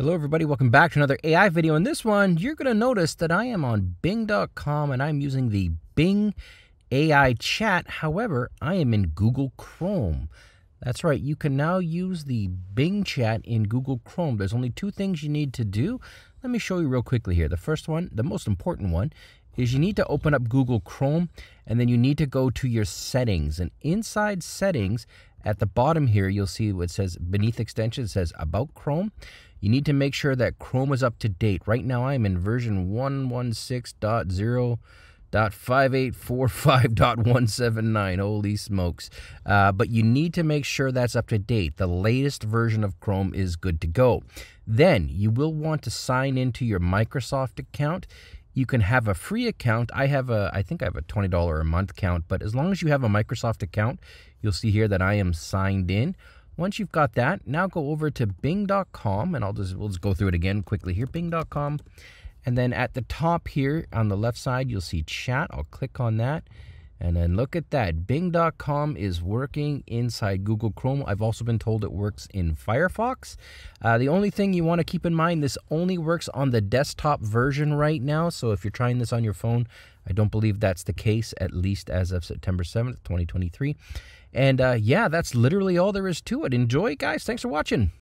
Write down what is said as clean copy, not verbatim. Hello everybody, welcome back to another AI video. In this one, you're gonna notice that I am on Bing.com and I'm using the Bing AI chat. However, I am in Google Chrome. That's right, you can now use the Bing chat in Google Chrome. There's only two things you need to do. Let me show you real quickly here. The first one, the most important one, is you need to open up Google Chrome and then you need to go to your settings. And inside settings, at the bottom here, you'll see what says beneath extension, it says about Chrome. You need to make sure that Chrome is up to date. Right now I'm in version 116.0.5845.179. Holy smokes. But you need to make sure that's up to date. The latest version of Chrome is good to go. Then you will want to sign into your Microsoft account. You can have a free account. I think I have a $20 a month account, but as long as you have a Microsoft account, you'll see here that I am signed in. Once you've got that, now go over to Bing.com, and we'll just go through it again quickly here, Bing.com. And then at the top here on the left side, you'll see chat. I'll click on that. And then look at that. Bing.com is working inside Google Chrome. I've also been told it works in Firefox. The only thing you want to keep in mind, this only works on the desktop version right now. So if you're trying this on your phone, I don't believe that's the case, at least as of September 7th, 2023. And yeah, that's literally all there is to it. Enjoy, guys. Thanks for watching.